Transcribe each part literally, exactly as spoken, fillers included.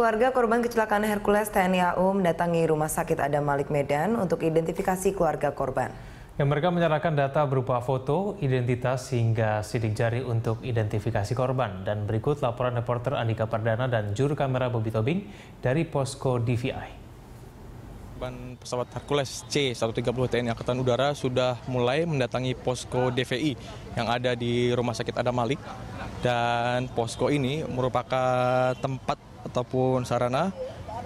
Keluarga korban kecelakaan Hercules T N I A U mendatangi Rumah Sakit Adam Malik Medan untuk identifikasi keluarga korban. Dan mereka menyerahkan data berupa foto, identitas, hingga sidik jari untuk identifikasi korban. Dan berikut laporan reporter Andika Pradana dan juru kamera Bobby Tobing dari Posko D V I. Korban pesawat Hercules C seratus tiga puluh T N I Angkatan Udara sudah mulai mendatangi posko D V I yang ada di Rumah Sakit Adam Malik. Dan posko ini merupakan tempat ataupun sarana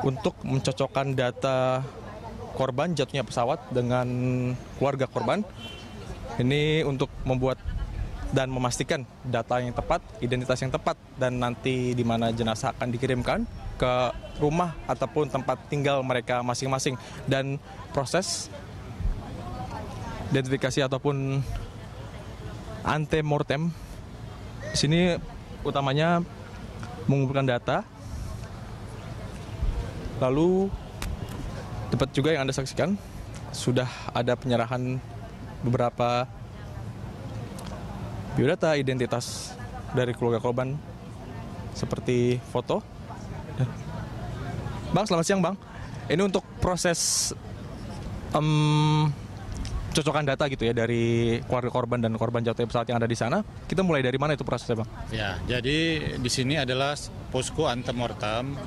untuk mencocokkan data korban jatuhnya pesawat dengan keluarga korban. Ini untuk membuat dan memastikan data yang tepat, identitas yang tepat, dan nanti di mana jenazah akan dikirimkan ke rumah ataupun tempat tinggal mereka masing-masing. Dan proses identifikasi ataupun antemortem sini utamanya mengumpulkan data, lalu tepat juga yang Anda saksikan sudah ada penyerahan beberapa biodata identitas dari keluarga korban seperti foto. Bang, selamat siang Bang. Ini untuk proses um, cocokan data gitu ya dari keluarga korban dan korban jatuhnya pesawat yang ada di sana. Kita mulai dari mana itu prosesnya Bang? Ya, jadi di sini adalah posko antemortem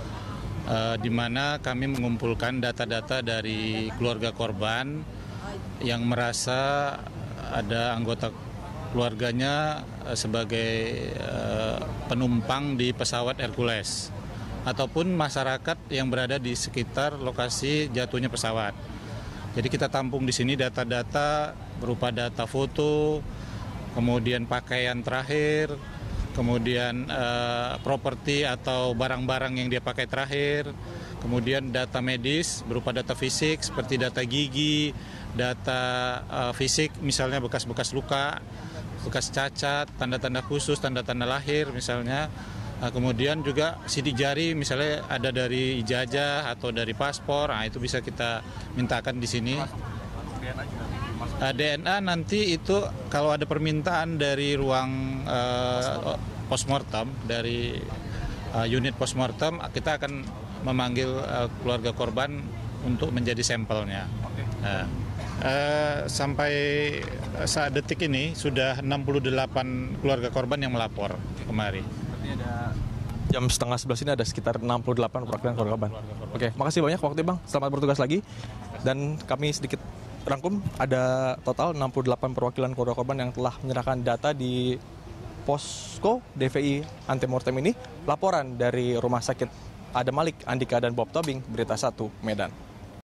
uh, di mana kami mengumpulkan data-data dari keluarga korban yang merasa ada anggota keluarganya sebagai uh, penumpang di pesawat Hercules ataupun masyarakat yang berada di sekitar lokasi jatuhnya pesawat. Jadi kita tampung di sini data-data berupa data foto, kemudian pakaian terakhir, kemudian uh, properti atau barang-barang yang dia pakai terakhir, kemudian data medis berupa data fisik seperti data gigi, data uh, fisik misalnya bekas-bekas luka, bekas cacat, tanda-tanda khusus, tanda-tanda lahir misalnya. Nah, kemudian juga sidik jari misalnya ada dari ijazah atau dari paspor, nah, itu bisa kita mintakan di sini. Nah, D N A nanti itu kalau ada permintaan dari ruang uh, postmortem, dari uh, unit postmortem, kita akan memanggil uh, keluarga korban untuk menjadi sampelnya. Nah, uh, sampai saat detik ini sudah enam puluh delapan keluarga korban yang melapor kemari. Ada jam setengah sebelas ini ada sekitar enam puluh delapan perwakilan keluarga korban. Oke, makasih banyak waktu Bang. Selamat bertugas lagi. Dan kami sedikit rangkum, ada total enam puluh delapan perwakilan keluarga korban yang telah menyerahkan data di posko D V I antemortem ini. Laporan dari Rumah Sakit Adam Malik, Andika dan Bob Tobing, Berita Satu, Medan.